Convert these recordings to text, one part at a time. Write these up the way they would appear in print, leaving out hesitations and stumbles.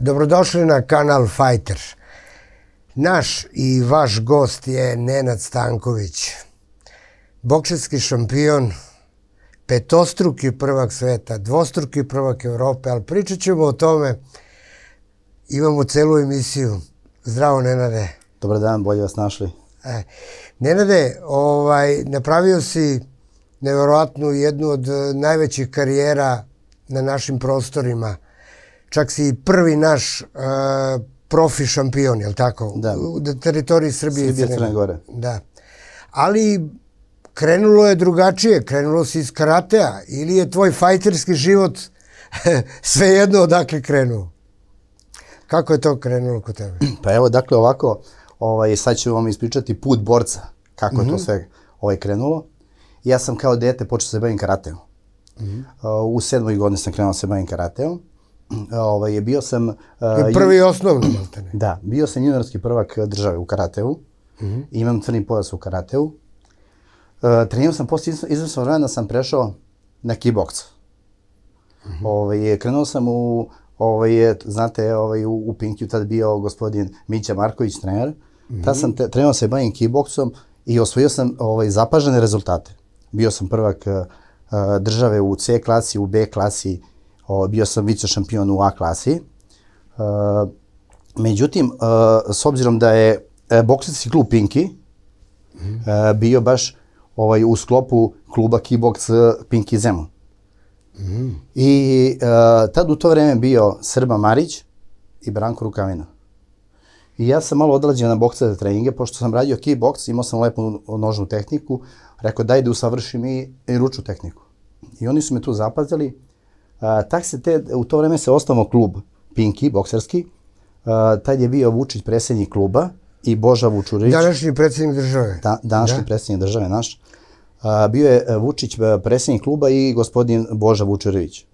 Dobrodošli na kanal Fighter. Naš i vaš gost je Nenad Stanković, bokserski šampion, petostruki prvak sveta, dvostruki prvak Evrope, ali pričat ćemo o tome. Imamo celu emisiju. Zdravo, Nenade. Dobar dan, bolje vas našli. Nenade, napravio si nevjerojatnu jednu od najvećih karijera na našim prostorima. Čak si i prvi naš profi šampion, je li tako? Da. U teritoriji Srbije i Crne Gore. Da. Ali krenulo je drugačije, krenulo si iz karatea ili je tvoj fajterski život svejedno odakle krenuo? Kako je to krenulo kod tebe? Pa evo, dakle, ovako, sad ću vam ispričati put borca, kako je to sve krenulo. Ja sam kao dete počeo se bavim karateom. U 7. godini sam krenuo se bavim karateom. Bio sam... Prvi i osnovni, maltene. Da, bio sam juniorski prvak države u karateu. Imam crni pojas u karateu. Trenirao sam, posle izvesnog vremena sam prešao na kickboks. Krenuo sam u... Znate, u Pinkiju tad bio gospodin Mića Marković, trener. Tad sam trenirao se bavim kickboksom i osvojio sam zapažene rezultate. Bio sam prvak države u C klasi, u B klasi, bio sam vice šampion u A klasi. Međutim, s obzirom da je bokserski klub Pinki bio baš u sklopu kluba kickboks Pinki Zemun. I tad u to vreme bio Srba Marić i Branko Rukavina. I ja sam malo odlađen na bokserske treninge, pošto sam radio kickboks, imao sam lepu nožnu tehniku, rekao daj da usavršim i ručnu tehniku. I oni su me tu zapazili. U to vreme se osnovao klub Pinki, bokserski. Tad je bio Vučić predsjednik kluba i Boža Vučurević. Današnji predsjednik države. Današnji predsjednik države naš. Bio je Vučić predsjednik kluba i gospodin Boža Vučurević.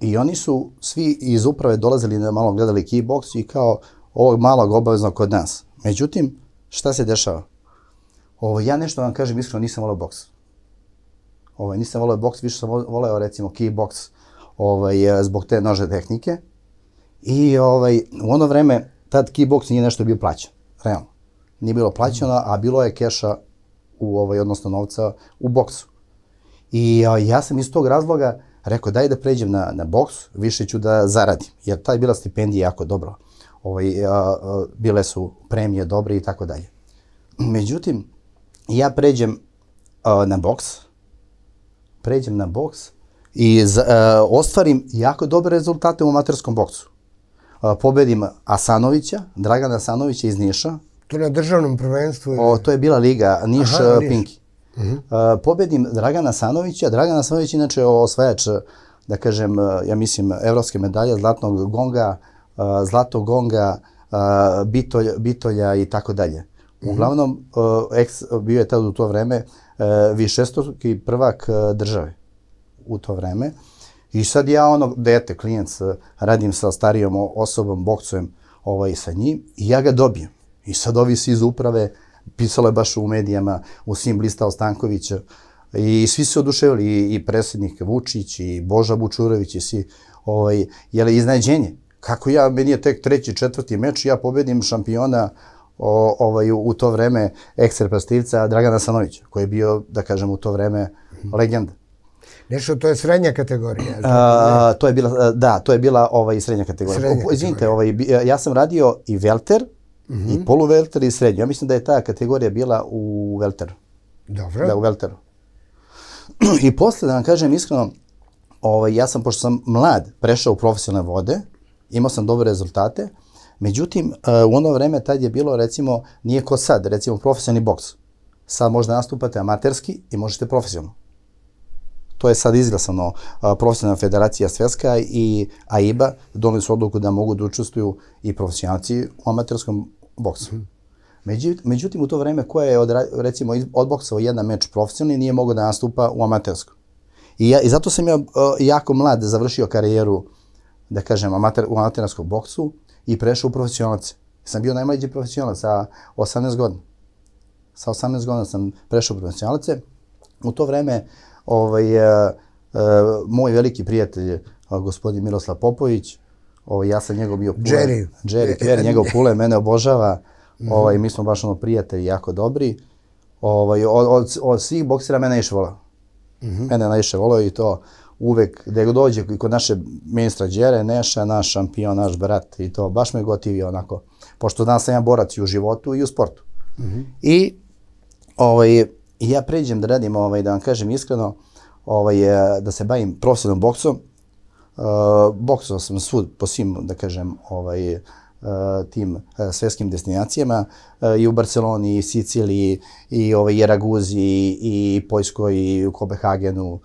I oni su svi iz uprave dolazili da malo gledali kickboks i kao ovog malog obavezno kod nas. Međutim, šta se dešava? Ja nešto vam kažem iskreno, nisam voleo boks. Nisam voleo boks, više sam voleo recimo kickboks zbog te nože tehnike. I u ono vreme tad kickboks nije nešto bio plaćan, realno. Nije bilo plaćeno, a bilo je keša, odnosno novca, u boksu. I ja sam iz tog razloga rekao daj da pređem na boks, više ću da zaradim. Jer tada je bila stipendija jako dobro. Bile su premije dobre i tako dalje. Međutim, ja pređem na boks. Pređem na boks i ostvarim jako dobre rezultate u amaterskom boksu. Pobedim Asanovića, Dragana Asanovića iz Niša. To je na državnom prvenstvu? To je bila liga, Niš Pinki. Pobedim Dragana Asanovića. Dragan Asanović je inače osvajač, da kažem, ja mislim, evropske medalje, zlatog gonga, bitolja i tako dalje. Uglavnom, bio je tad u to vreme višestruki prvak države u to vreme. I sad ja ono, dete, klijent, radim sa starijom osobom, boksujem sa njim i ja ga dobijem. I sad ovi svi iz uprave, pisalo je baš u medijama, u svim blistao Stanković, i svi se oduševili, i predsjednik Vučić, i Boža Vučurević, i svi, jer je iznenađenje. Kako ja, meni je tek 3. 4. meč, ja pobedim šampiona u to vreme ex-reprezentativca Dragana Asanovića, koji je bio, da kažem, u to vreme legenda. Nešto, to je srednja kategorija? Da, to je bila srednja kategorija. Izvinite, ja sam radio i velter, i poluvelter i srednju. Ja mislim da je ta kategorija bila u velteru. Dobro. Da, u velteru. I posle, da vam kažem iskreno, ja sam, pošto sam mlad, prešao u profesionalne vode, imao sam dobre rezultate, međutim, u ono vreme tad je bilo, recimo, nije ko sad, recimo, profesionalni boks. Sad možda nastupate amaterski i možete profesionalno. To je sad izglasano, profesionalna federacija svetska i AIBA doneli su odluku da mogu da učestvuju i profesionalci u amaterskom boksu. Međutim, u to vreme koja je recimo odboksao jedan meč profesionalni nije mogao da nastupa u amaterskom. I zato sam ja jako mlad završio karijeru, da kažem, u amaterskom boksu i prešao u profesionalce. Sam bio najmlađi profesionalac sa 18 godina. Sa 18 godina sam prešao u profesionalce. U to vreme moj veliki prijatelj gospodin Miroslav Popović. Ja sam njegov bio pule. Đeri, njegov pule, mene obožava. Mi smo baš prijatelji jako dobri. Od svih boksera mene najviše volao. Mene najviše volao i to uvek, gdje dođe kod naše ministra Đere, Neša, naš šampion, naš brat i to. Baš me gotivio onako. Pošto danas sam ja borac i u životu i u sportu. I ja pređem da radim, da vam kažem iskreno, da se bavim profesionalnom boksom. Boksao sam svud po svim, da kažem, tim svjetskim destinacijama, i u Barceloni, i Siciliji, i Raguzi, i Poljskoj, i u Kopenhagenu.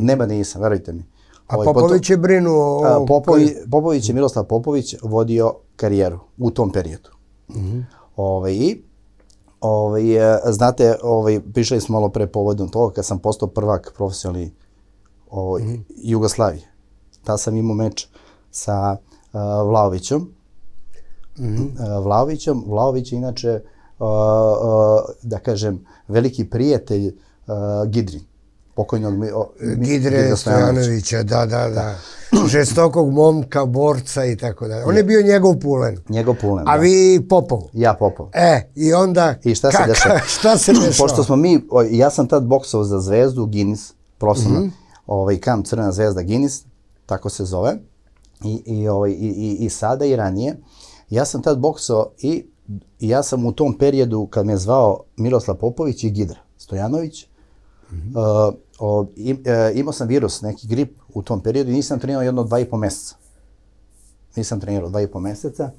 Nema nisam, verujte mi. A Popović je brinuo... Popović je, Miroslav Popović, vodio karijeru u tom periodu. Znate, prišli smo malo pre povodom toga kad sam postao prvak profesionalni Jugoslavije. Tad sam imao meč sa Vlaovićom. Vlaović je inače, da kažem, veliki prijatelj Gidri. Pokojnog Gidre Stojanovića, da. Žestokog momka, borca i tako dalje. On je bio njegov pulen. A vi Popov. Ja Popov. I onda... I šta se dešava? Pošto smo mi, ja sam tad boksao za Zvezdu, Guinness, profesionalno, kamp Crvena zvezda Guinness, tako se zove, i sada i ranije. Ja sam tad boksao i ja sam u tom periodu, kad me zvao Miroslav Popović i Gidre Stojanović, imao sam virus, neki grip u tom periodu i nisam trenirao jedno 2,5 meseca.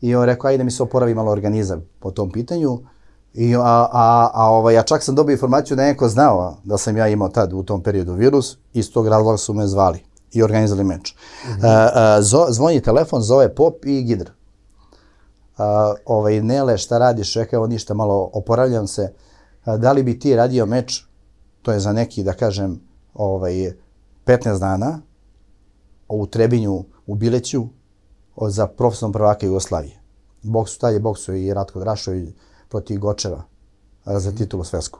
I on rekao, ajde mi se oporavi malo organizam po tom pitanju. A čak sam dobio informaciju da je neko znao da sam ja imao tad u tom periodu virus. Iz tog razloga su me zvali i organizali meč. Zvoni telefon, zove Pop i Gidr. Nele, šta radiš? Rekao, ništa, malo oporavljam se. Da li bi ti radio meč? To je za neki, da kažem, 15 dana u Trebinju, u Bileću, za profesionalnog prvaka Jugoslavije. Tad je boksao i Ratko Drašović protiv Gočeva za titulu svetsku.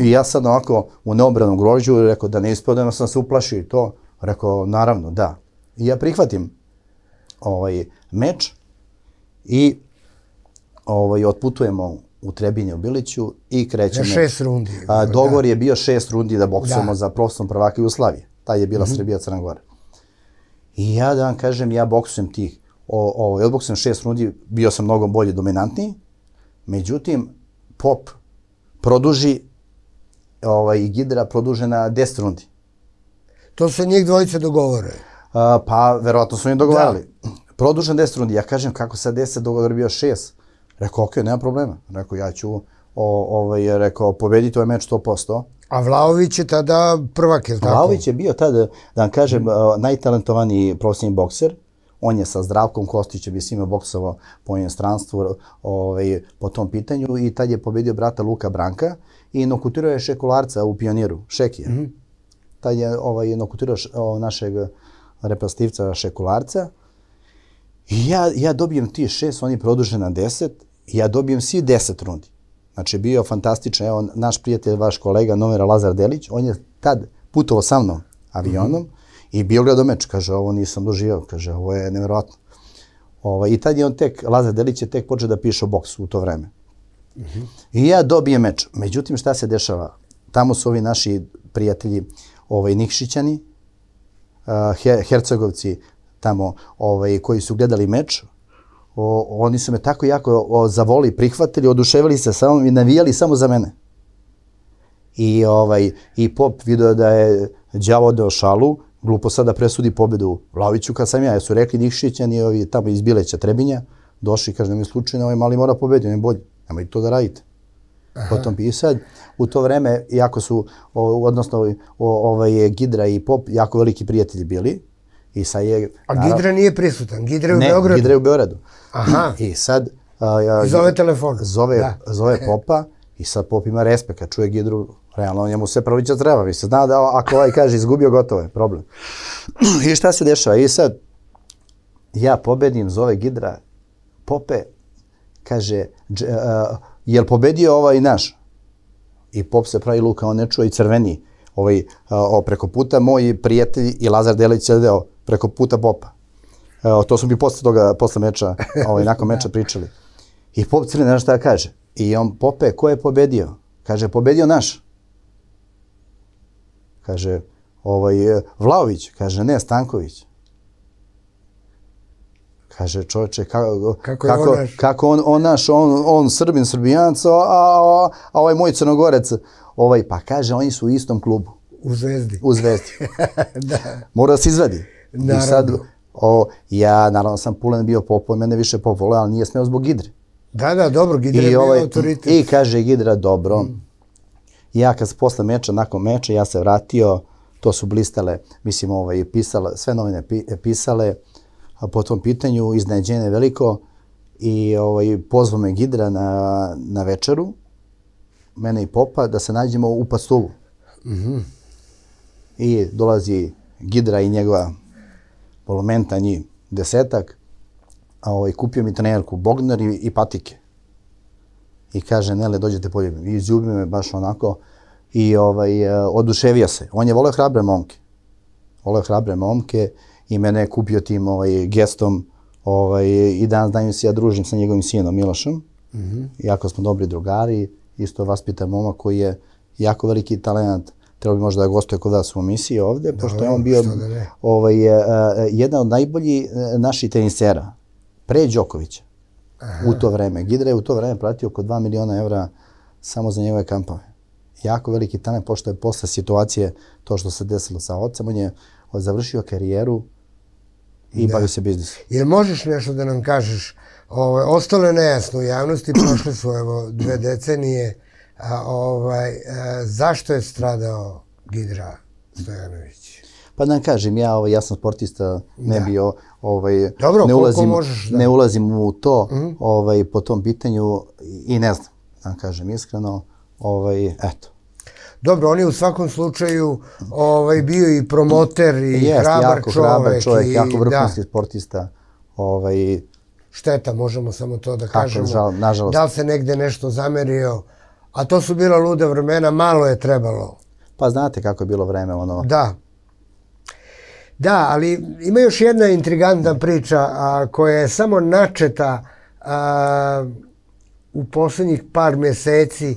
I ja sad ovako u neobranom grožđu rekao da ne ispadnem, sam se uplašio i to. Rekao, naravno, da. I ja prihvatim meč i otputujemo u Trebinje u Biliću i krećemo. 6 rundi. Dogovor je bio 6 rundi da boksujemo za profesionalnog prvaka Jugoslavije. Taj je bila Srbija, Crna Gora. I ja da vam kažem, ja boksujem tih. Odboksujem 6 rundi, bio sam mnogo bolje dominantniji. Međutim, Pop produži i Gidra produže na 10 rundi. To su njih dvojice dogovore? Pa, verovatno su njih dogovarali. Produžen 10 rundi. Ja kažem, kako sa 10 dogovor bio 6? Rekao, ok, nema problema. Rekao, ja ću pobediti ovaj meč 100%. A Vlaović je tada prvak, je li tako? Vlaović je bio tada, da vam kažem, najtalentovaniji profesionalni bokser. On je sa Zdravkom Kostićem i svima boksovao po inostranstvu po tom pitanju i tad je pobedio brata Luka Branka i nokutirao je Šekularca u Pioniru, Šekija. Tad je nokutirao našeg reprezentativca Šekularca. Ja dobijem ti 6, oni produže na 10, ja dobijem svi 10 rundi. Znači, bio fantastičan, evo, naš prijatelj, vaš kolega, novinar Lazar Delić, on je tad putovao sa mnom avionom i bio gledao meč, kaže, ovo nisam doživao, kaže, ovo je nevjerojatno. I tad je on tek, Lazar Delić je tek počeo da piše o boksu u to vreme. I ja dobijem meč, međutim, šta se dešava? Tamo su ovi naši prijatelji, Nikšićani, Hercegovci, tamo koji su gledali meč, oni su me tako jako zavoli, prihvatili, oduševili se sa mnom i navijali samo za mene. I Pop vidio da je đavo odneo šalu, glupo sada presudi pobedu Vlaoviću kad sam ja, jer su rekli Nikšićani tamo iz Bileća, Trebinja, došli i kaže, nemoj slučajno, ovaj mali mora pobedi, on je bolji, nemoj to da radite. Potom bi i sad, u to vreme, jako su, odnosno Gidra i Pop, jako veliki prijatelji bili. A Gidre nije prisutan? Gidre je u Beogradu? Ne, Gidre je u Beogradu. I sad... Zove telefon. Zove Popa i sad Pop ima respekt. Kad čuje Gidru, realno njemu sve prvića zdrava. Vi se zna da ako ovaj kaže izgubio, gotovo je problem. I šta se dešava? I sad ja pobedim, zove Gidra, Pope, kaže, jel pobedio ovaj naš? I Pop se pravi luka, on ne čuje i crveni. preko puta. Moji prijatelji i Lazar Delić sedeo preko puta Popa. To smo mi posle meča, nakon meča pričali. I Pop Crni ne zna šta kaže. I on, Pope, ko je pobedio? Kaže, pobedio naš. Kaže, Vlaović. Kaže, ne, Stanković. Kaže, čovječe, kako on naš, on Srbin, Srbijanac, a ovaj moj Crnogorec, pa kaže, oni su u istom klubu. U Zvezdi. U Zvezdi. Mora da se izvadi. Naravno. Ja, naravno, sam Pulen bio Popo, mene više Popo, ali nije smeo zbog Gidre. Da, da, dobro, Gidre je bio autoritet. I kaže Gidra, dobro. Ja kad se posle meča, nakon meča, ja se vratio, to su blistale, mislim, sve novine pisale, po tom pitanju, iznenađenje veliko, i pozvao me Gidra na večeru, mene i Popa, da se nađemo u Pastovu. I dolazi Gidra i njegova polomenta, njih desetak, kupio mi trenerku Bognar i patike. I kaže, Nele, dođete poljubim. I izljubio me baš onako i oduševio se. On je voleo hrabre momke. Voleo hrabre momke i mene je kupio tim gestom i danas dajem se ja družim sa njegovim sinom Milošom. Jako smo dobri drugari. Isto vaspita momak koji je jako veliki talent. Trebao bi možda da gostuje kod vas u emisiji ovde, pošto je on bio jedan od najboljih naših tenisera, pre Đokovića. U to vreme. Gidre je u to vreme platio oko 2 miliona evra samo za njegove kampove. Jako veliki talent, pošto je posle situacije to što se desilo sa ocem, on je završio karijeru i bavio se biznisom. Jel možeš nešto da nam kažeš? Ostalo je nejasno u javnosti, prošle su dve decenije. Zašto je stradao Gidra Stojanović? Pa da vam kažem, ja sam sportista, ne bio, ne ulazim u to po tom pitanju i ne znam, da vam kažem iskreno, eto. Dobro, on je u svakom slučaju bio i promoter i hrabar čovek, jako vrhunski sportista. Šteta, možemo samo to da kažemo. Da li se negde nešto zamerio? A to su bila luda vremena, malo je trebalo. Pa znate kako je bilo vreme ono. Da. Da, ali ima još jedna intrigantna priča koja je samo načeta u poslednjih par mjeseci,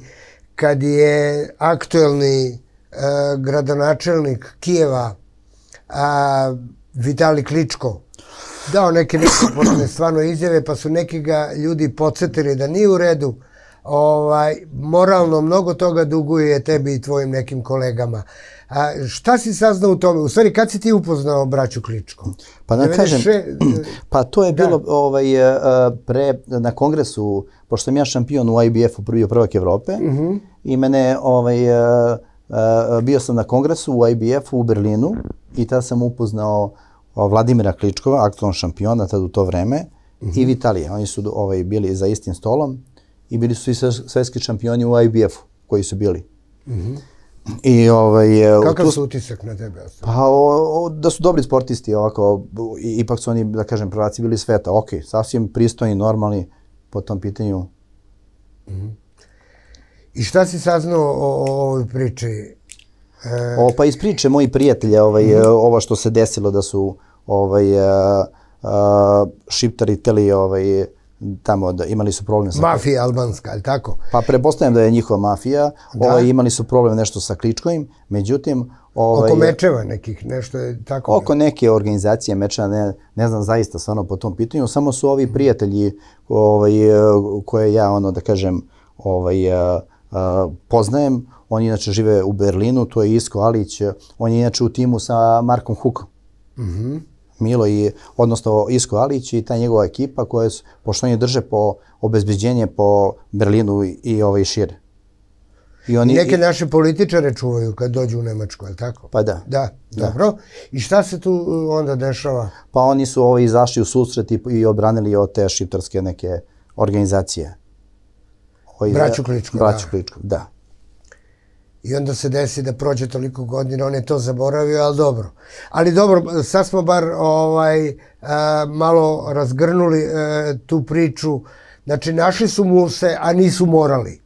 kad je aktuelni gradonačelnik Kijeva Vitalij Kličko dao neke nepotrebne stvarno izjave, pa su neki ga ljudi podsetili da nije u redu. Moralno mnogo toga duguje tebi i tvojim nekim kolegama. Šta si saznao u tome? U stvari, kad si ti upoznao braću Kličko? Pa da kažem, pa to je bilo pre, na kongresu, pošto sam ja šampion u IBF-u, bio prvak Evrope, i mene, bio sam na kongresu u IBF-u u Berlinu i tada sam upoznao Vladimira Kličkova, aktualnog šampiona tada u to vreme, i Vitalija. Oni su bili za istim stolom i bili su i svetski šampioni u IBF-u koji su bili. Kakav su utisak na tebe? Pa da su dobri sportisti, ipak su oni, da kažem, prvaci bili sveta. Ok, sasvim pristojni, normalni po tom pitanju. I šta si saznao o ovoj priči? Pa iz priče mojih prijatelja, ovo što se desilo da su šiptari teli tamo, imali su problem sa... Mafija albanska, ali tako? Pa prepostavljam da je njihova mafija, imali su problem nešto sa Kličkovim, međutim... Oko mečeva nekih, nešto je tako... Oko neke organizacije mečeva, ne znam zaista stvarno po tom pitanju, samo su ovi prijatelji koje ja, da kažem, poznajem, oni inače žive u Berlinu, to je Isko Alić, on je inače u timu sa Markom Hukom. Milo i, odnosno Isko Alić i ta njegova ekipa koja, pošto oni drže po obezbeđenje po Berlinu i šire. Neke naše političare čuvaju kad dođu u Nemačku, je li tako? Pa da. Da, dobro. I šta se tu onda dešava? Pa oni su izašli u susret i obranili od te šiptarske neke organizacije. Braću Kličko. Braću Kličko, da. I onda se desi da prođe toliko godina, on je to zaboravio, ali dobro. Ali dobro, sad smo bar malo razgrnuli tu priču. Znači, našli su mu se, a nisu morali.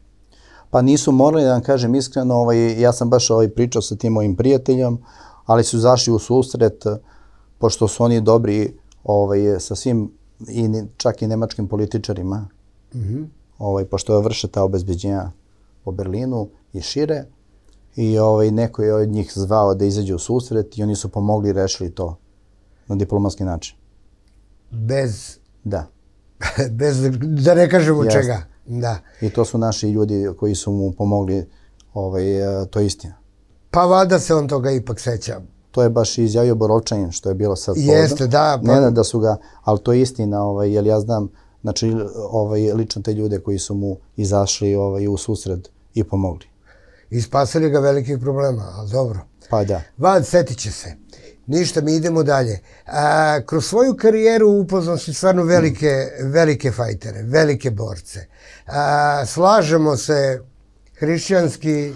pa nisu morali, da vam kažem iskreno, ja sam baš pričao sa tim mojim prijateljom, ali su zašli u susret, pošto su oni dobri sa svim, čak i nemačkim političarima, pošto vrše ta obezbeđenja po Berlinu i šire, i neko je od njih zvao da izađe u susret i oni su pomogli i rešili to na diplomatski način. Bez? Da. Bez, da ne kažemo čega. I to su naši ljudi koji su mu pomogli, to je istina. Pa valjda se on toga ipak seća. To je baš izjavio Borovčanin, što je bilo sad povodom. Jeste, da. Ne da su ga, ali to je istina, jer ja znam, znači, lično te ljude koji su mu izašli u susred i pomogli. I spasili ga velikih problema, ali dobro. Pa da. Van, setit će se. Ništa, mi idemo dalje. Kroz svoju karijeru upoznao si stvarno velike fajtere, velike borce. Slažemo se hrišćanski,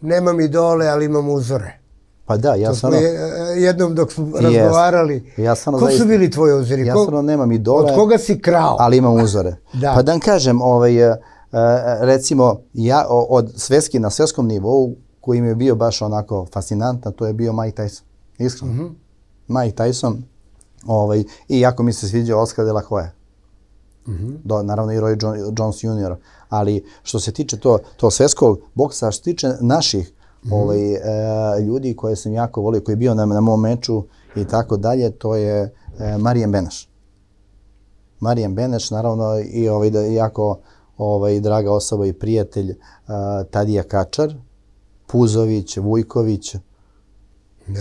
nemam idole, ali imam uzore. Pa da, ja sam... Jednom dok smo razgovarali, ko su bili tvoji uzori? Ja stvarno nemam idole, od koga si krao? Ali imam uzore. Pa da vam kažem, recimo, ja od svetski na svetskom nivou, koji mi je bio baš onako fascinantan, to je bio Mike Tyson. Iskreno. Mike Tyson. I jako mi se sviđao Oscar de la Hoya. Naravno i Roy Jones Jr. Ali što se tiče to svetskog boksa, što se tiče naših ljudi koje sam jako volio, koji je bio na mom meču i tako dalje, to je Marijan Beneš. Marijan Beneš, naravno, i jako draga osoba i prijatelj Tadija Kačar, Puzović, Vujković,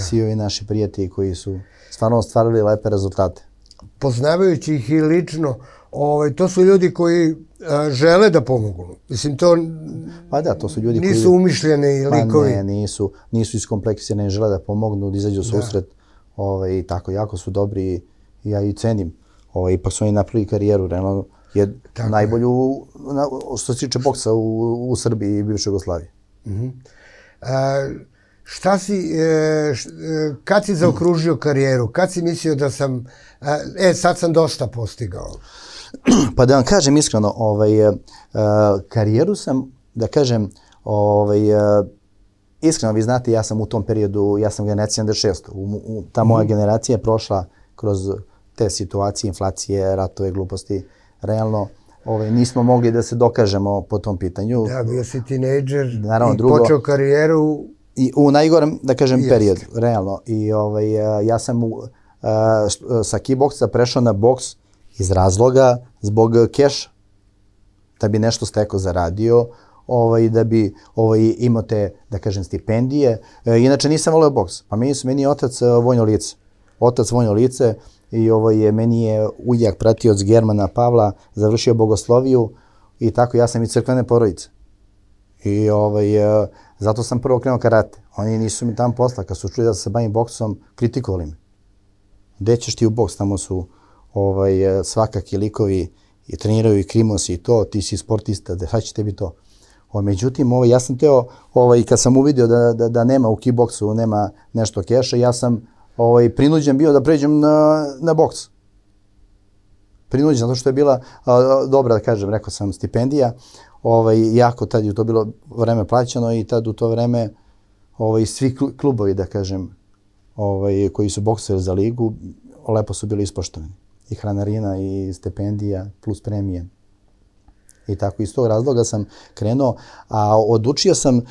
svi ovi naši prijatelji koji su stvarno ostvarili lepe rezultate. Poznavajući ih i lično, to su ljudi koji žele da pomogu. Mislim, to nisu umišljeni likovi. Pa ne, nisu iskompleksirani, žele da pomognu, da izađu susret i tako. Jako su dobri, ja i cenim. Ipak su oni napravili karijeru, realno je najbolju što se tiče boksa u Srbiji i bivšoj Jugoslaviji. Kad si zaokružio karijeru, kad si mislio da sam, sad sam dosta postigao? Pa da vam kažem iskreno, karijeru sam, da kažem, iskreno vi znate, ja sam u tom periodu, ja sam generacija 76, ta moja generacija je prošla kroz te situacije, inflacije, ratove, gluposti, realno. Nismo mogli da se dokažemo po tom pitanju. Da, bio si tinejdžer i počeo karijeru. U najgorem, da kažem, periodu, realno. I ja sam sa kickboksa prešao na boks iz razloga zbog keša. Da bi nešto stekao, zaradio, da bi imao te, da kažem, stipendije. Inače nisam voleo boks. Pa meni je otac vojno lice. Otac vojno lice. I meni je uljak pratioc Germana Pavla, završio bogosloviju i tako, ja sam i crkvene porodice. I zato sam prvo krenuo karate. Oni nisu mi tam posla, kad su čuli da se bavim boksom, kritikovali me. Gde ćeš ti u boks, tamo su svakaki likovi i treniraju i krimos i to, ti si sportista, da će tebi to. Međutim, ja sam teo, kad sam uvidio da nema u kickboksu, nema nešto keša, ja sam prinuđen bio da pređem na boks. Prinuđen, zato što je bila dobra, da kažem, rekao sam, stipendija. Jako tad je to bilo vreme plaćano i tad u to vreme svi klubovi, da kažem, koji su boksali za ligu, lepo su bili ispoštovani. I hranarina, i stipendija, plus premije. I tako, iz tog razloga sam krenuo, a odučio sam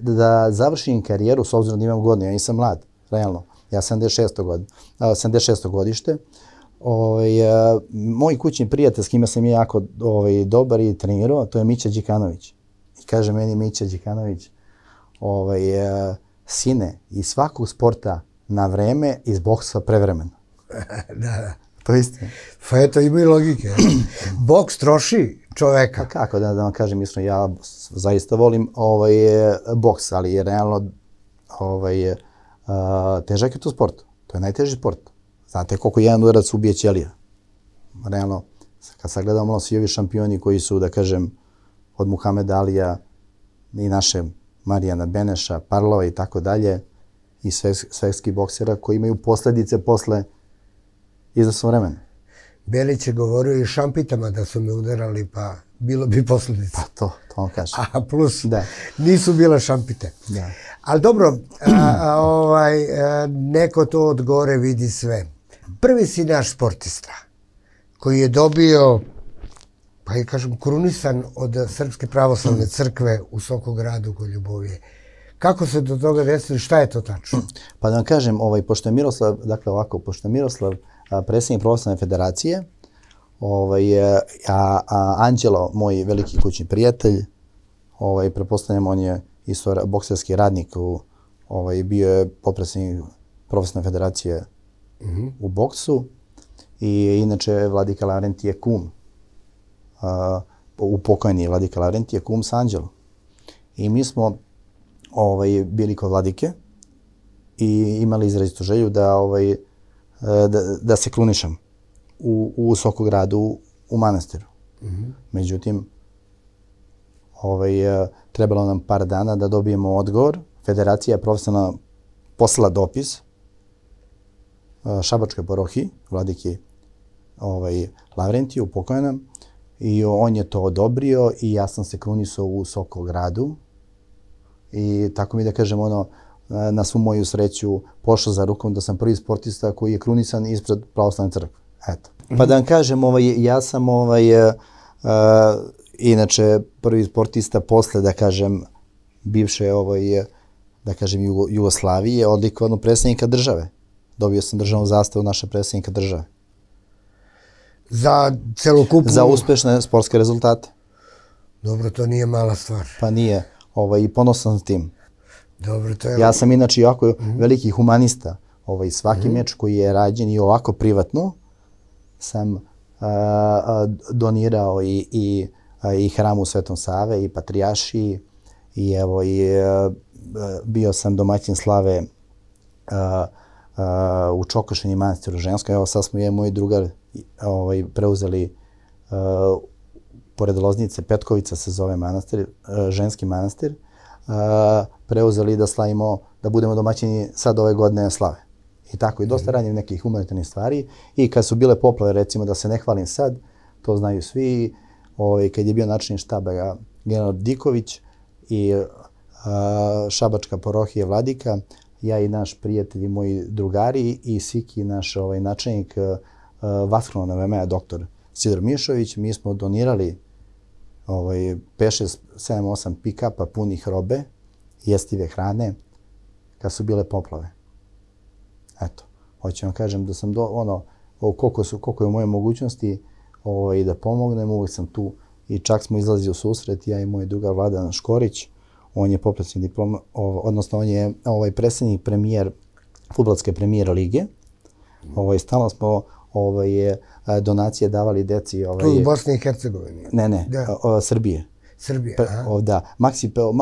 da završim karijeru, s obzirom da imam godine, ja nisam mlad, realno. Ja sam 76. godište. Moj kućni prijatelj s kime sam jako dobar i trenirao, to je Mića Đikanović. I kaže meni Mića Đikanović, sine, iz svakog sporta na vreme, iz boksa prevremeno. Da. To je istina. Pa eto, ima i logike. Boks troši čoveka. Kako da vam kažem, iskreno, ja zaista volim boks, ali je realno težak je to sport. To je najteži sport. Znate koliko jedan udarac ubije ćelija. Realno, kad sagledamo svi ovi šampioni koji su, da kažem, od Muhameda Alija i naše Marijana Beneša, Parlova i tako dalje, i svetskih boksera koji imaju posledice posle izvesnog vremena. Belić je govorio i šampitama da su me udarali, pa bilo bi posledica. Pa to vam kažem. A plus, nisu bile šampite. Ali dobro, neko to od gore vidi sve. Prvi si naš sportista koji je dobio, pa je kažem, krunisan od Srpske pravoslavne crkve u Sokogradu kod Ljubovije. Kako se do toga desilo? Šta je to tačno? Pa da vam kažem, pošto je Miroslav, dakle ovako, pošto je Miroslav predsjednik Pravoslavne federacije, a Anđelo, moj veliki kućni prijatelj, pretpostavljam, on je isto bokserski radnik, bio je potpredsjednik Pravoslavne federacije u boksu i inače Vladika Lavrentije kum, upokojeni Vladika Lavrentije kum sa Anđelom. I mi smo bili kod Vladike i imali izrazitu želju da se krunišem u Sokogradu, u manastiru. Međutim, trebalo nam par dana da dobijemo odgovor. Federacija je profesionalno poslala dopis šabačkoj parohiji, Vladiki Lavrentiju, upokojenom, i on je to odobrio i ja sam se krunisao u Sokogradu. I tako mi da kažem, na svu moju sreću pošlo za rukom da sam prvi sportista koji je krunisan ispred Pravoslavne crkve. Pa da vam kažem, ja sam inače prvi sportista posle, da kažem, bivše Jugoslavije, odlikovano predsjednika države. Dobio sam državnu zastavu naše predsjednika države. Za celokupnu? Za uspešne sportske rezultate. Dobro, to nije mala stvar. Pa nije. I ponosan s tim. Ja sam inače jako veliki humanista. Svaki meč koji je rađen i ovako privatno sam donirao i hramu Svetom Save i Patrijaršiji i bio sam domaćin slave u Čokošini manastiru ženskoj. Evo sad smo je moji drugar preuzeli pored Loznice, Petkovica se zove manastir, ženski manastir, preuzeli da slavimo, da budemo domaćini sad ove godine slave. I tako, i dosta ranije nekih humanitarnih stvari. I kad su bile poplave, recimo, da se ne hvalim sad, to znaju svi, kad je bio načelnik štaba General Diković i šabačka parohija Vladika, ja i naš prijatelj i moji drugari i Siki, naš načelnik vatreno vremena, doktor Sidor Mišović, mi smo donirali 5, 6, 7, 8 pikapa punih robe, jestive hrane, kad su bile poplave. Eto, hoću vam kažem da sam koliko je u mojoj mogućnosti da pomognem, uvijek sam tu i čak smo izlazili u susret, ja i moj drugar Vladan Škorić, on je predsjednik fudbalske premijer lige. Stalno smo donacije davali deci... To je u Bosni i Hercegovini? Ne, ne, Srbije. Srbije, aha. Da,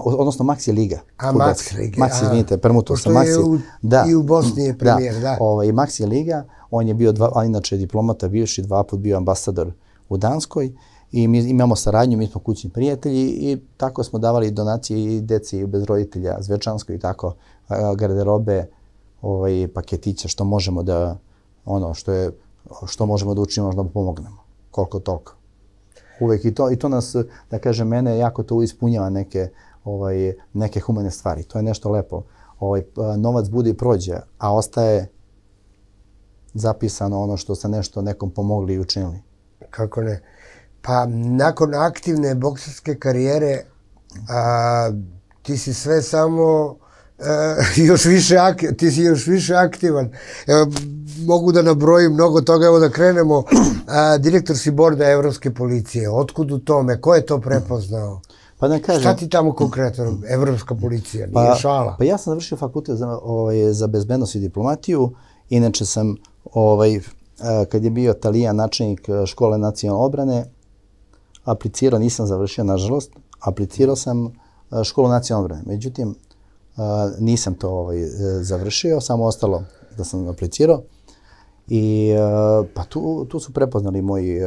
odnosno Maksi Liga. A, Maksi Liga. Maksi, izvinite, premutuo sam Maksi. Pošto je i u Bosni je premijer, da. I Maksi Liga, on je bio, inače diplomata bivši, 2 put bio ambasador u Danskoj i mi imamo saradnju, mi smo kućni prijatelji i tako smo davali donacije i deci bez roditelja, Zvečanskoj i tako, garderobe, paketića, što možemo da, što možemo da učinimo, da pomognemo, koliko toliko. Uvijek i to nas, da kažem, mene jako to ispunjava neke humane stvari. To je nešto lepo. Novac bude i prođe, a ostaje zapisano ono što ste nešto nekom pomogli i učinili. Kako ne? Pa nakon aktivne bokserske karijere ti si sve samo ti si još više aktivan. Mogu da nabrojim mnogo toga, evo da krenemo. Direktor si borda Evropske policije, otkud u tome, ko je to prepoznao? Šta ti tamo konkretno, Evropska policija, nije šala? Pa ja sam završio fakultet za bezbednost i diplomatiju, inače sam, kad je bio Talija načelnik škole nacionalne obrane, aplicirao, nisam završio nažalost, aplicirao sam školu nacionalne obrane, međutim, nisam to završio, samo ostalo da sam aplicirao. I pa tu su prepoznali moji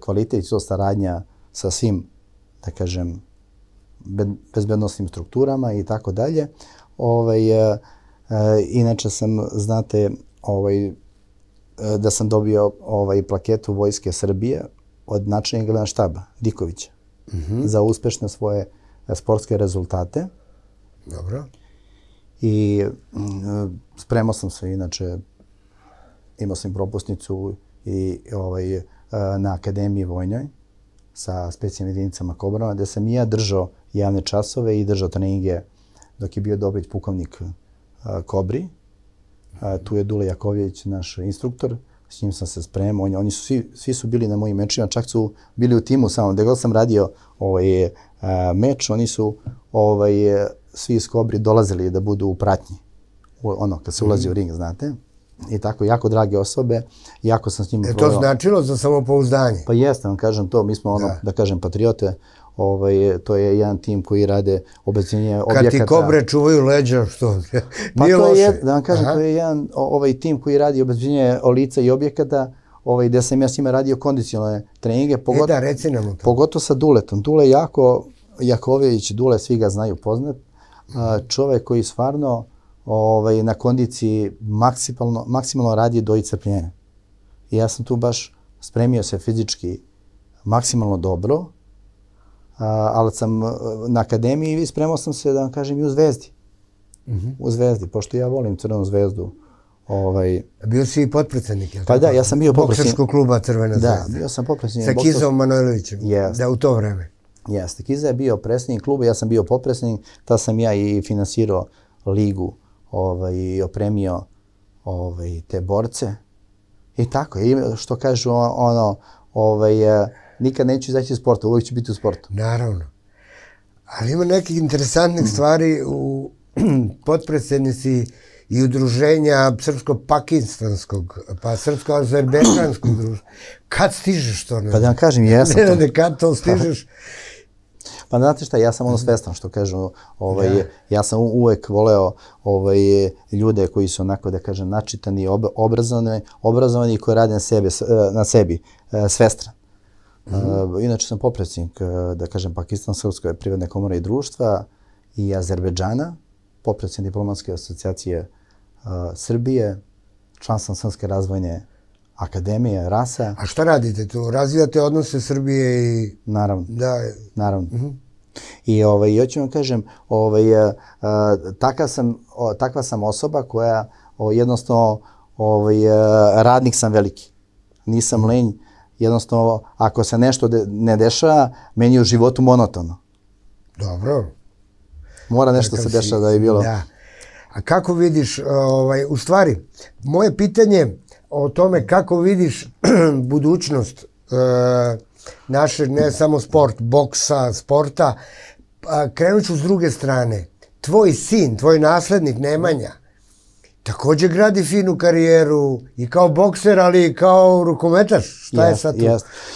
kvaliteti, to saradnja sa svim, da kažem, bezbednostnim strukturama i tako dalje. Inače sam, znate, da sam dobio plaketu Vojske Srbije od načelnika glavnog štaba, Dikovića. za uspešne svoje sportske rezultate. Dobro. I spremao sam se, inače, imao sam propusnicu i na Akademiji vojnoj sa specijalnim jedinicama KOB-a, gde sam i ja držao javne časove i držao treninge dok je bio Dobrić pukovnik KOB-i. Tu je Dula Jakovjević, naš instruktor, s njim sam se spremao. Oni su svi bili na mojim mečima, čak su bili u timu samo. Gde god sam radio meč, oni su svi iz KOB-i dolazili da budu u pratnji. Ono, kad se ulazi u ring, znate. I tako, jako drage osobe, jako sam s njima proveo. To značilo za samopouzdanje? Pa jeste, vam kažem to. Mi smo, da kažem, patriote. To je jedan tim koji rade obezbeđenje objekata. Kad ti kobre čuvaju leđa, što nije loše. Da vam kažem, to je jedan tim koji radi obezbeđenje lica i objekata, gde sam ja s njima radio kondicionalne treninge. E da, reci nam to. Pogotovo sa Duletom. Dule Jakovjević, Dule, svi ga znaju poznat. Čovek koji stvarno na kondiciji maksimalno radi do iscrpljenja. I ja sam tu baš spremio se fizički maksimalno dobro, ali sam na Akademiji i spremao sam se, da vam kažem, i u Zvezdi. U Zvezdi, pošto ja volim Crvenu zvezdu. Bio si i potpredsednik, je li tako? Pa da, ja sam bio potpredsednik. Bokserskog kluba Crvena zvezda. Da, bio sam potpredsednik. Sa Kizom Manojlovićem, da, u to vreme. Jeste, Kiza je bio predsednik kluba, ja sam bio potpredsednik, tada sam ja i finansirao ligu i opremio te borce. I tako, što kažu, ono, nikad neću izaći iz sporta, uvijek ću biti u sportu. Naravno. Ali ima nekih interesantnih stvari u potpredsednici i udruženja srpsko-pakistanskog, pa srpsko-azerbejdžanskog udruženja. Kad stižeš to? Pa da vam kažem, jesam to. Ne, kad to stižeš? Pa znate šta, ja sam ono svestan što kažem, ja sam uvek voleo ljude koji su onako, da kažem, načitani, obrazovani i koji rade na sebi, svestan. Inače sam potpredsednik, da kažem, Pakistansko-srpske privredne komore i društva i Azerbejdžana, potpredsednik Diplomatske asocijacije Srbije, član sam Srpske razvojne akademije, RAS-a. A šta radite tu? Razvijate odnose Srbije i... Naravno, naravno. I hoću vam kažem, takva sam osoba koja, jednostavno, radnik sam veliki. Nisam lenj. Jednostavno, ako se nešto ne dešava, meni je u životu monotono. Dobro. Mora nešto se dešava da je bilo. Da. A kako vidiš, u stvari, moje pitanje o tome kako vidiš budućnost naše, ne samo sport, boksa, sporta, krenut ću s druge strane. Tvoj sin, tvoj naslednik Nemanja, također gradi finu karijeru i kao bokser, ali i kao rukometaš. Šta je sad tu?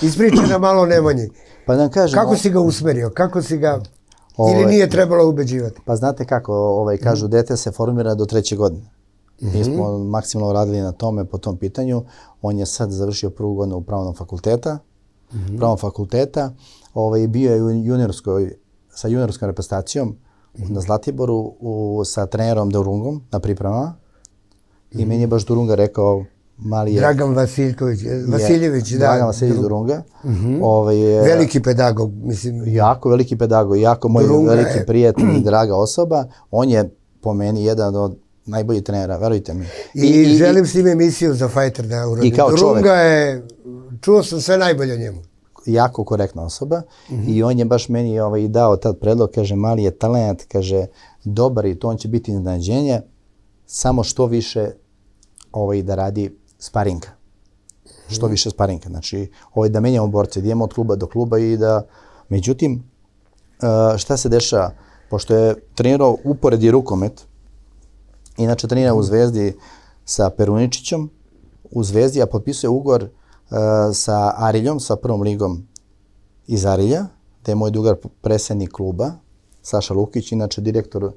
Ispričaj nam malo o Nemanji. Kako si ga usmerio? Kako si ga... Ili nije trebalo ubeđivati? Pa znate kako, kažu, dete se formira do 3. godine. Mi smo maksimalno radili na tome po tom pitanju. On je sad završio 1. godinu Pravnog fakulteta. Bio je sa juniorskom reprezentacijom na Zlatiboru sa trenerom Durungom na pripremama. I meni je baš Durunga rekao, mali je... Dragan Vasiljević, da. Dragan Vasiljević Durunga. Veliki pedagog, mislim. Jako veliki pedagog, jako moj veliki prijatelj i draga osoba. On je, po meni, jedan od najboljih trenera, verujte mi. I želim s njim emisiju za Fajter da uradim. I kao čovek. Durunga je, čuo sam sve najbolje o njemu. Jako korektna osoba i on je baš meni i dao tad predlog, kaže, mali je talent, kaže, dobar i to, on će biti iznenađenje, samo što više da radi sparinga. Što više sparinga, znači da menjamo borce, da idemo od kluba do kluba i da, međutim, šta se dešava? Pošto je trenirao upored i rukomet, inače trenira u Zvezdi sa Peruničićom, u Zvezdi, a potpisuje ugovor sa Ariljom, sa prvom ligom iz Arilja, gde je moj drugar predsednik kluba, Saša Lukić, inače direktor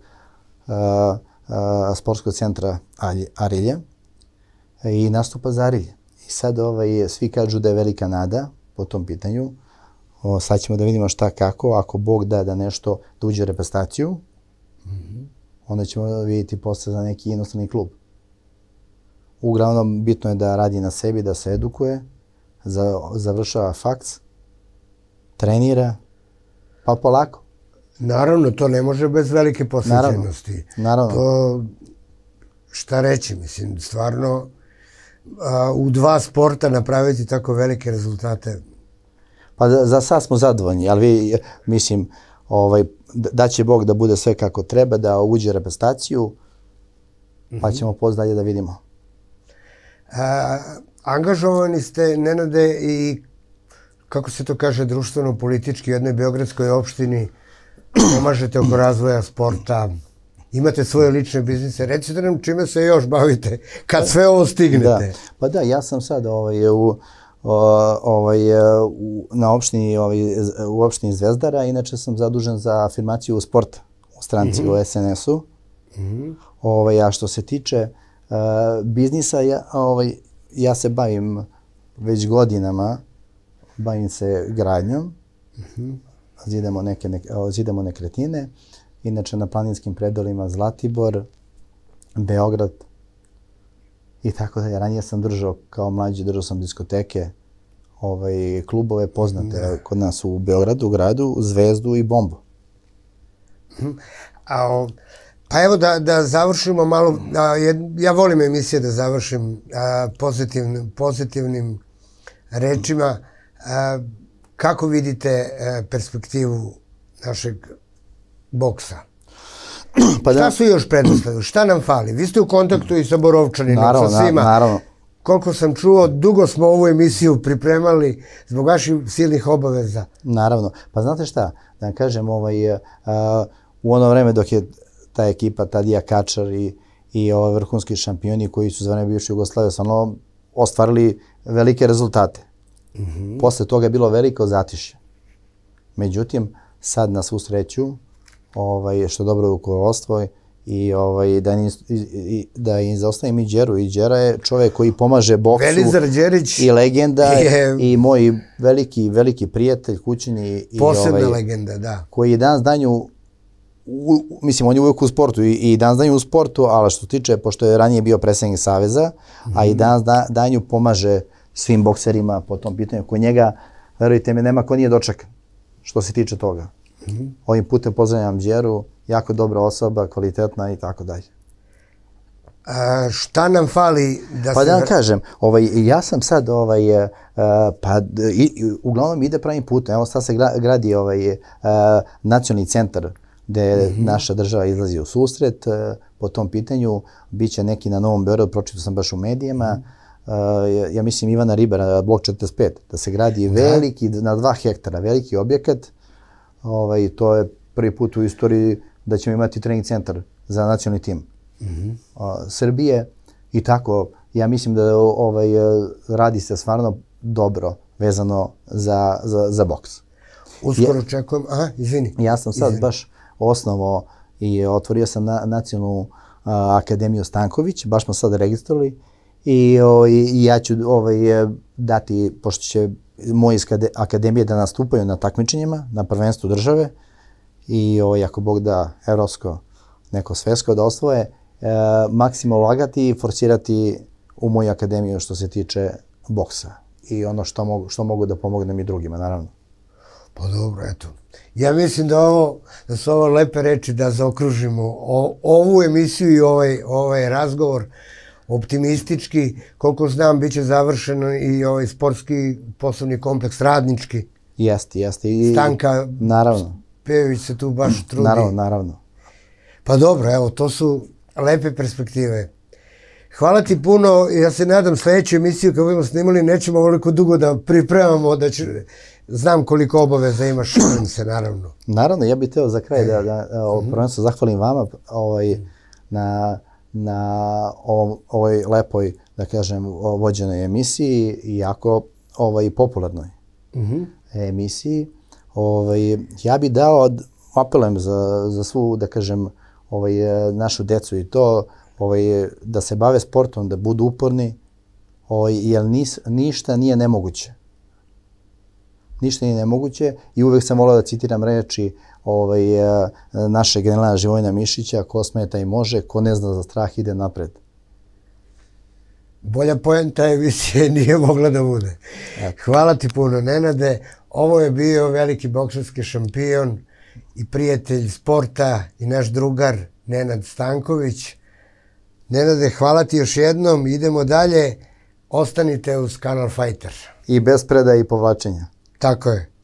sportskog centra Arilje i nastupa za Arilje. I sad svi kažu da je velika nada po tom pitanju. Sad ćemo da vidimo šta kako, ako Bog da da nešto da uđe u reprezentaciju, onda ćemo vidjeti posle za neki inostrani klub. Uglavnom, bitno je da radi na sebi, da se edukuje, završava faks, trenira Pa polako. Naravno, to ne može bez velike posvećenosti. Naravno. To, šta reći, mislim, stvarno, u dva sporta napraviti tako velike rezultate. Pa za sad smo zadovoljni, ali vi, mislim, da će Bog da bude sve kako treba, da uđe reprezentaciju, pa ćemo pozdalje da vidimo. Angažovani ste, Nenade, i kako se to kaže društveno-politički u jednoj beogradskoj opštini, pomažete oko razvoja sporta, imate svoje lične biznise. Recite nam čime se još bavite kad sve ovo stignete. Pa da, ja sam sad u opštini Zvezdara, inače sam zadužen za afirmaciju sporta u stranci, u SNS-u. A što se tiče biznisa, ja se bavim već godinama, bavim se gradnjom, zidamo nekretnine, inače na planinskim predolima Zlatibor, Beograd i tako dalje. Ranije sam držao, kao mlađi držao sam diskoteke, klubove poznate kod nas u Beogradu, u gradu, Zvezdu i Bombu. Pa evo da završimo malo, ja volim emisije da završim pozitivnim rečima. Kako vidite perspektivu našeg boksa? Šta su još predoslaju? Šta nam fali? Vi ste u kontaktu i sa Borovčaninom, sa svima. Koliko sam čuo, dugo smo ovu emisiju pripremali zbog vaših silnih obaveza. Naravno. Pa znate šta? Da vam kažem, u ono vreme dok je ta ekipa Tadija Kačar i vrhunski šampioni koji su za vreme bivše Jugoslavije ostvarili velike rezultate. Posle toga je bilo veliko zatišje. Međutim, sad na svu sreću, što dobro je rukovodstvo i da im zaostavim i Đeru. I Đera je čovjek koji pomaže boksu i legenda i moj veliki prijatelj kućni. Posebna legenda, da. Koji je danas danju, mislim, on je uvijek u sportu i danas danju u sportu, ali što tiče, pošto je ranije bio predsjednik saveza, a i danas danju pomaže svim bokserima po tom pitanju. Kod njega, verujte mi, nema ko nije dočekan što se tiče toga. Ovim putem pozdravljam Đeru, jako dobra osoba, kvalitetna i tako dalje. Šta nam fali? Pa da vam kažem, ja sam sad, uglavnom ide pravim putem. Evo sad se gradi nacionalni centar gde naša država izlazi u susret. Po tom pitanju bit će neki na Novom Beogradu, pročitao sam baš u medijima, ja mislim Ivana Ribera, blok 45, da se gradi veliki, na 2 hektara, veliki objekat. To je prvi put u istoriji da ćemo imati trening centar za nacionalni tim Srbije i tako. Ja mislim da radi se stvarno dobro vezano za boks. Uskoro očekujem, izvini. Ja sam sad baš osnovo i otvorio sam Nacionalnu akademiju Stanković, baš smo sad registrovali. I ja ću dati, pošto će moji iz akademije da nastupaju na takmičenjima, na prvenstvu države i ako Bog da evropsko, neko svetsko da osvoje, maksimalno ulagati i forsirati u moju akademiju što se tiče boksa i ono što mogu da pomognem i drugima, naravno. Pa dobro, eto. Ja mislim da su ovo lepe reči da zaokružimo ovu emisiju i ovaj razgovor. Optimistički, koliko znam, bit će završeno i ovaj sportski poslovni kompleks radnički. Jeste. Stanka Pejović se tu baš trudi. Naravno. Pa dobro, evo, to su lepe perspektive. Hvala ti puno, ja se nadam sljedeću emisiju koju budemo snimali nećemo ovoliko dugo da pripremamo, da znam koliko obaveza imaš, šalim se, naravno. Naravno, ja bih teo za kraj da prvenstveno zahvalim vama na ovoj lepoj, da kažem, vođenoj emisiji i jako popularnoj emisiji. Ja bih dao apelem za svu, da kažem, našu decu i to, da se bave sportom, da budu uporni, jer ništa nije nemoguće. Ništa nije nemoguće i uvek sam volao da citiram reči našeg generala Živojina Mišića, ko smeta i može, ko ne zna za strah ide napred. Bolja poenta emisije nije mogla da bude. Hvala ti puno, Nenade. Ovo je bio veliki boksarski šampion i prijatelj sporta i naš drugar Nenad Stanković. Nenade, hvala ti još jednom, idemo dalje, ostanite uz Kanal Fighter. I bez predaje i povlačenja. Tako je.